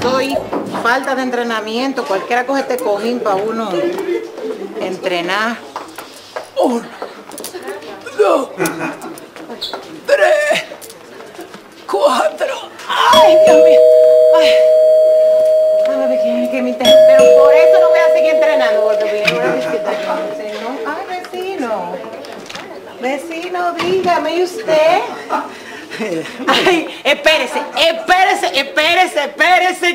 yo doy falta de entrenamiento. Cualquiera coge este cojín para uno entrenar. 1, 2, 3, 4. ¡Ay, Dios mío! ¡Ay! Pero por eso no voy a seguir entrenando, porque viene una visita. Ay, vecino. Vecino, dígame, ¿y usted? Ay, espérese,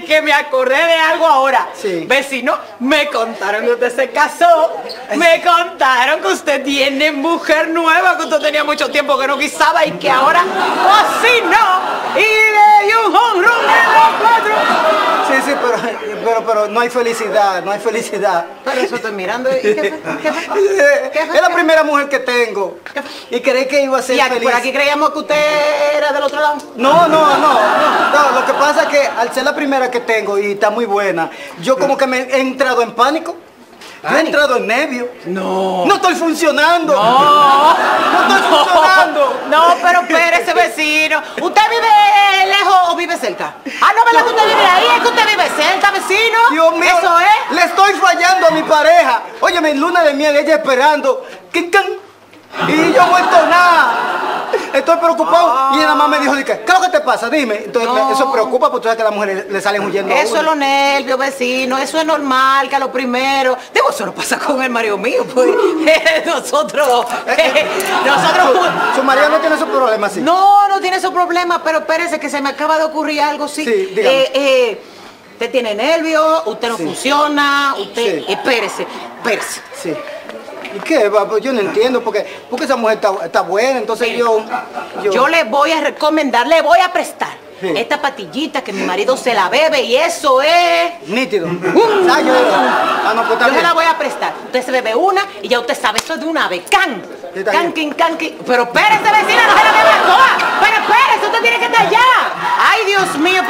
que me acordé de algo ahora. Sí. Vecino, me contaron que usted se casó. Me contaron que usted tiene mujer nueva, que usted tenía mucho tiempo que no guisaba y que ahora cocinó y le dio un home run en los 4. Sí, pero no hay felicidad, no hay felicidad. Pero eso estoy mirando. ¿Y qué fue? Es la primera mujer que tengo. Y creí que iba a ser feliz. Por aquí creíamos que usted era del otro lado. No, lo que pasa es que al ser la primera que tengo y está muy buena, yo como que me he entrado en pánico. Yo he entrado en nervio. No estoy funcionando. No estoy funcionando. No, pero espérese, vecino. ¿Usted vive lejos o vive cerca? Ah, no, ¿verdad que usted vive ahí? Es que usted vive cerca, vecino. Dios mío. Eso es. Le estoy fallando a mi pareja. Oye, mi luna de miel, ella esperando. Y yo vuelto nada. Estoy preocupado. Y nada más me dijo, ¿qué es lo que te pasa? Dime. Entonces eso preocupa porque tú sabes que a las mujeres le salen huyendo. Eso es los nervios, vecino. Eso es normal, que a lo primero. Digo, eso no pasa con el marido mío, pues. Su marido no tiene esos problemas, sí. No tiene esos problemas, pero espérese que se me acaba de ocurrir algo, sí. Sí, dígame. Usted tiene nervios, usted no funciona, usted... Sí. Espérese. Sí. ¿Y qué? Yo no entiendo porque esa mujer está buena, entonces yo le voy a recomendar, le voy a prestar esta pastillita que mi marido se la bebe y eso es... Nítido. Yo se la voy a prestar. Usted se bebe una y ya usted sabe, eso es de una vez. ¡Canquín! Pero espérese, vecina, no se la beba toda. Pero espérese, usted tiene que estar allá. Ay, Dios mío,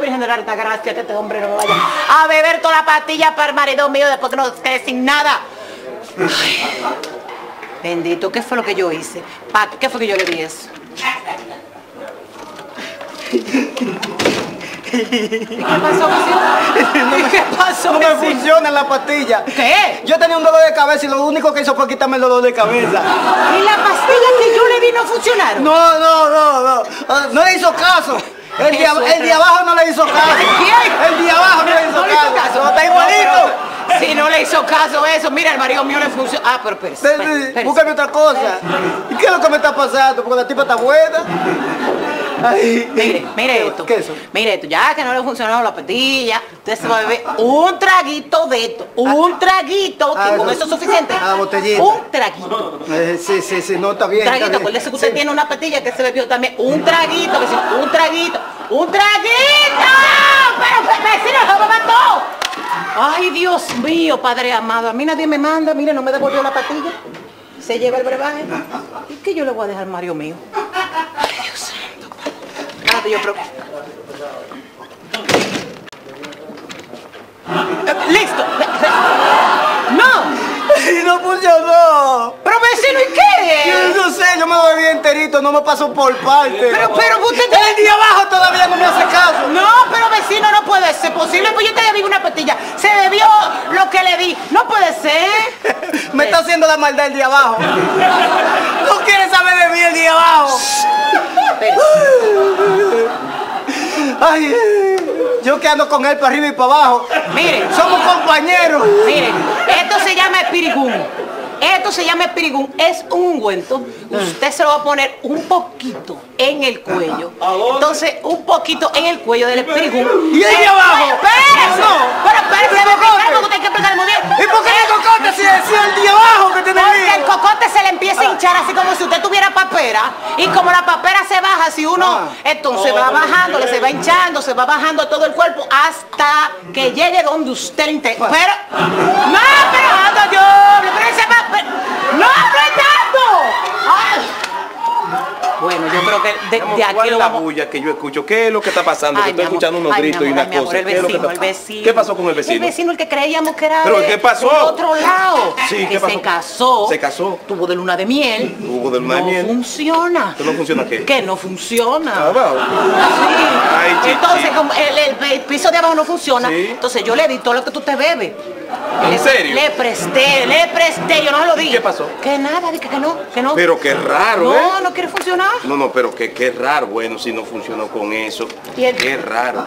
Virgen de la Alta Gracia, que este hombre no me vaya a beber toda la pastilla para el marido mío después que no quede sin nada. Ay, bendito, ¿qué fue lo que yo hice? ¿Qué fue que yo le di eso? ¿Qué pasó? No me funciona la pastilla. ¿Qué? Yo tenía un dolor de cabeza y lo único que hizo fue quitarme el dolor de cabeza. ¿Y las pastillas que yo le di no funcionaron? No le hizo caso. El de abajo no le hizo caso. ¿Quién? El de abajo no le hizo caso. Está igualito. Si no le hizo caso eso, mira, el marido mío le funcionó. Ah, pero espérese. Búscame otra cosa. ¿Qué es lo que me está pasando? Porque la tipa está buena. Ay. Mire esto. ¿Qué es eso? Mire esto. Ya que no le funcionaron la pastilla, usted se va a beber un traguito de esto. Un traguito. Que con eso es suficiente. Ah, botellita. Un traguito. Sí. No, está bien. Un traguito. Acuérdese que usted tiene una pastilla que se bebió también. Un traguito. ¡Un traguito! Pero vecino, se lo mató. Ay, Dios mío, Padre amado, a mí nadie me manda, mire, no me devolvió la pastilla, se lleva el brebaje. ¿Y qué yo le voy a dejar al marido mío? Ay, Dios santo. ¡Listo! ¡No! ¡No funcionó! ¡Pero vecino, ¿y qué? Yo no sé, yo me bebí enterito, no me pasó por parte. Pero usted... El de abajo todavía no me hace caso. No, pero vecino, no puede ser posible, pues yo te debí una pastilla. Se bebió lo que le di. No puede ser. Me está haciendo la maldad el de abajo. No quiere saber de mí el de abajo. Ay, yo que ando con él para arriba y para abajo. Miren. Somos compañeros. Miren, esto se llama Spirit Gum. Es un ungüento. Usted se lo va a poner un poquito en el cuello. Entonces, un poquito en el cuello del Spirit Gum. ¡Y ahí abajo! ¡Espérese! ¡Pero usted hay que explicarle muy bien! ¿Y por qué el cocote se decía el de abajo que tiene ahí? Porque el cocote se le empieza a hinchar así como si usted tuviera papera. Y como la papera se baja, si uno... Entonces va bajando, le se va hinchando, se va bajando todo el cuerpo hasta que llegue donde usted le interesa. Pero... ¡No! ¡Pero ando yo! ¡Pero ese va! ¡No, no es tanto! ¡Ay! Bueno, yo creo que de aquí lo vamos... la bulla que yo escucho? ¿Qué es lo que está pasando? Ay, que estoy escuchando unos gritos y una cosa. ¿Qué pasó con el vecino? El vecino, el que creíamos que era de otro lado. Sí, ¿qué pasó? Se casó. Tuvo de luna de miel. No funciona. ¿No funciona qué? Que no funciona. Sí. Entonces, como el piso de abajo no funciona, entonces yo le di todo lo que tú te bebes. ¿En serio? Le presté, yo no se lo dije. ¿Qué pasó? Que nada, dije que no, Pero qué raro, ¿eh? No, no quiere funcionar. No, no, pero qué raro, bueno, si no funcionó con eso. Qué raro.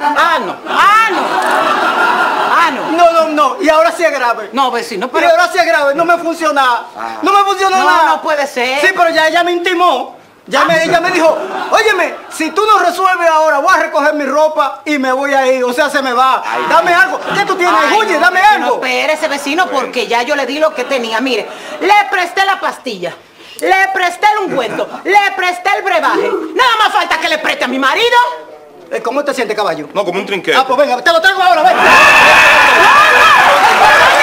Ah, no. No. Y ahora sí es grave. No, vecino, pero... Y ahora sí es grave, no me funciona. No me funciona nada. No, no puede ser. Sí, pero ya ella me intimó. Ella me dijo, óyeme, si tú no resuelves ahora, voy a recoger mi ropa y me voy a ir. O sea, se me va. Dame algo. ¿Qué tú tienes? Oye, dame algo. No, espérese, vecino, porque ya yo le di lo que tenía. Mire, le presté la pastilla, le presté el ungüento, le presté el brebaje. Nada más falta que le preste a mi marido. ¿Cómo te sientes, caballo? No, como un trinquete. Ah, pues venga, te lo traigo ahora, ven.